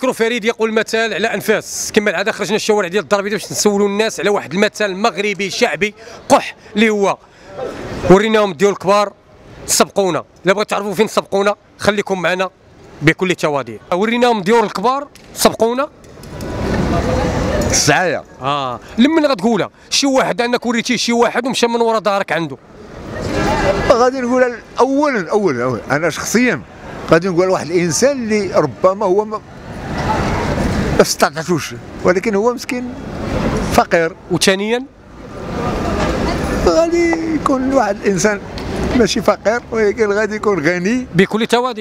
ميكرو فريد يقول مثال على انفاس. كما العاده خرجنا الشوارع ديال الضربيه باش نسولوا الناس على واحد المثال مغربي شعبي قح اللي هو وريناهم ديال الكبار سبقونا. الا بغيتوا تعرفوا فين سبقونا خليكم معنا بكل التواضع. وريناهم ديال الكبار سبقونا السعايه. لمن غتقولها شي واحد انك وريتيه شي واحد ومشى من وراء ظهرك عنده؟ غادي نقولها اولا انا شخصيا غادي نقول واحد الانسان اللي ربما هو ما استطعتوش، ولكن هو مسكين فقير. وثانيا غادي يكون واحد الانسان ماشي فقير ولكن غادي يكون غني بكل تواضع.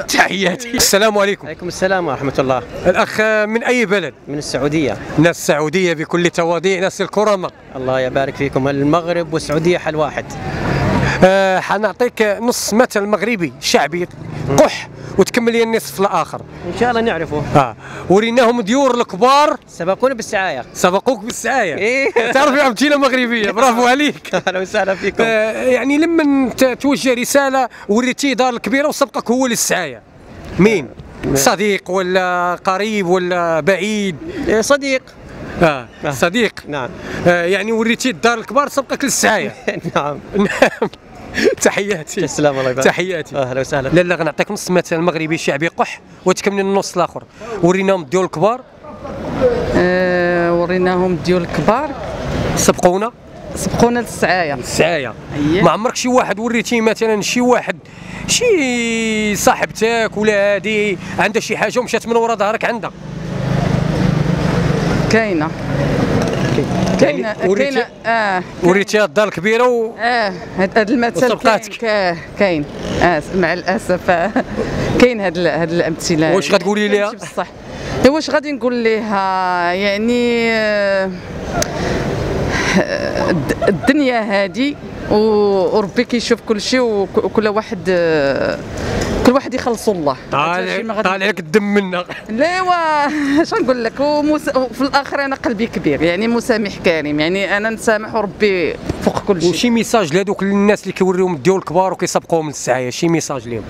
تحياتي. السلام عليكم. وعليكم السلام ورحمه الله. الاخ من اي بلد؟ من السعوديه. ناس السعوديه بكل تواضع، ناس الكرماء. الله يبارك فيكم. المغرب والسعوديه حل واحد. حنعطيك نص مثل مغربي شعبي قح وتكمل لي النصف الاخر ان شاء الله نعرفه. وريناهم ديور الكبار سبقونا بالسعايه. سبقوك بالسعايه. ايه تعرف يا امثله مغربيه. برافو عليك. اهلا وسهلا فيكم. يعني لما توجه رساله وريتيه دار الكبيره وسبقك هو للسعايه، مين؟ صديق ولا قريب ولا بعيد؟ صديق. صديق. نعم. يعني وريتيه الدار الكبار سبقك للسعايه. نعم. تحياتي. السلام الله يبارك. تحياتي. اهلا وسهلا. لا غنعطيك نص مثل مغربي شعبي قح وتكمل النص الاخر. وريناهم ديال الكبار وريناهم ديال الكبار سبقونا للسعايه. السعايه. ما عمرك شي واحد وريتيه مثلا شي واحد شي صاحبتك ولا هادي عندها شي حاجه ومشات من ورا ظهرك عندها؟ كاينه. وريتيها الدار الكبيره و هاد المثل كاين. مع الاسف كاين هاد الامثله. واش غتقولي ليها؟ بصح واش غادي نقول ليها؟ يعني الدنيا هادي وربي كيشوف كل شيء وكل واحد يخلصو الله. طالع لك الدم منا. لا واش نقول لك، وفي الاخر انا قلبي كبير، يعني مسامح كريم، يعني انا نسامح وربي فوق كل شيء. وشي ميساج لهذوك الناس اللي كيوريوهم ديال الكبار وكيسبقوهم للسعايه، شي ميساج لهم؟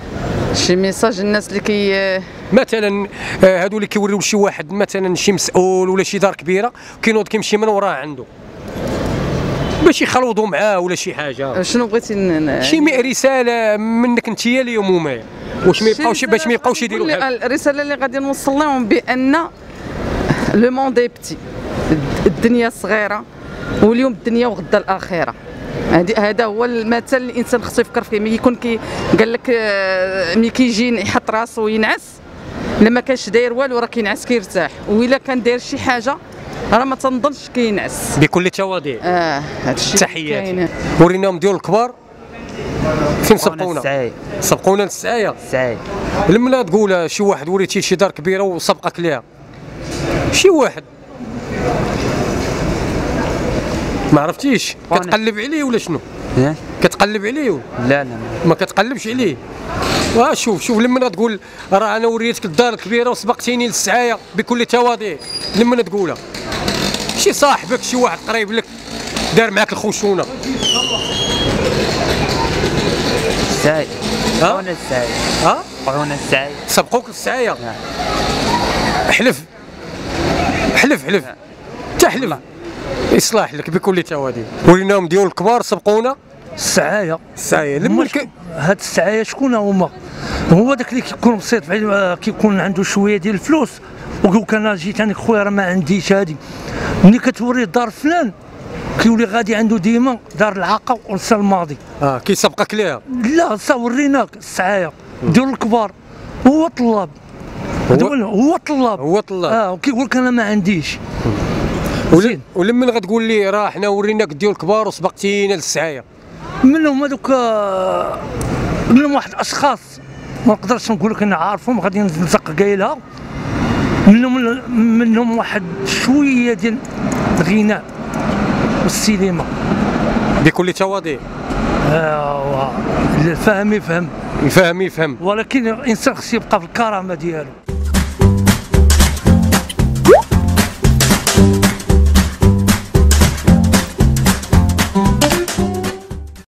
شي ميساج الناس اللي مثلا هادو اللي كيوريو لشي واحد مثلا شي مسؤول ولا شي دار كبيره كينوض كيمشي من وراه عنده باش يخلوضوا معاه ولا شي حاجه. شنو بغيتي شي رساله منك انت اليوم ومايا واش ما يبقاوش باش ما يبقاوش يديروا هذا؟ الرساله اللي غادي نوصل لهم بان لو موند بيتي، الدنيا صغيره واليوم الدنيا وغدا الاخره. هذا هو المثل اللي الانسان خصو يفكر فيه. ملي يكون قال لك ملي كيجي يحط راسو وينعس، لما كانش داير والو راه كينعس كيرتاح، والا كان داير شي حاجه راه ما تنظنش كينعس. بكل تواضع. هادشي. تحياتي. وريناهم ديال الكبار فين سبقونا للسعايه. السعايه. لما تقول شي واحد وريتيه شي دار كبيره وسبقك ليها شي واحد ما عرفتيش، كتقلب عليه ولا شنو؟ كتقلب عليه؟ لا ما كتقلبش عليه. شوف لما تقول راه انا وريتك الدار الكبيره وسبقتيني للسعايه بكل تواضع، لما تقولها شي صاحبك شي واحد قريب لك دار معاك الخشونه. السعايه. عونا السعايه. عونا السعايه. سبقوك للسعايه. احلف احلف احلف تحلف يصلح لك بكل تواضع. وريناهم ديال الكبار سبقونا السعايه. لما هاد السعايه شكون هما؟ هو داك اللي كيكون بسيط، كيكون عنده شويه ديال الفلوس وكان جيت انا خويا راه ما عنديش هادي، ملي كتوريه دار فلان كيولي غادي عنده ديما دار العاقه ورسى الماضي. كيسبقك ليها؟ لا وريناك السعايه ديال الكبار. هو طلاب. وكيقول لك انا ما عنديش. ولمن غتقول لي راه حنا وريناك ديال الكبار وسبقتينا للسعايه؟ منهم هذوك منهم واحد الاشخاص ما نقدرش نقول لك انا عارفهم، غادي نزق قايلها. منهم واحد شويه ديال الغناء والسينما بكل تواضع. الفهم يفهم، ولكن الانسان خصو يبقى في الكرامه ديالو.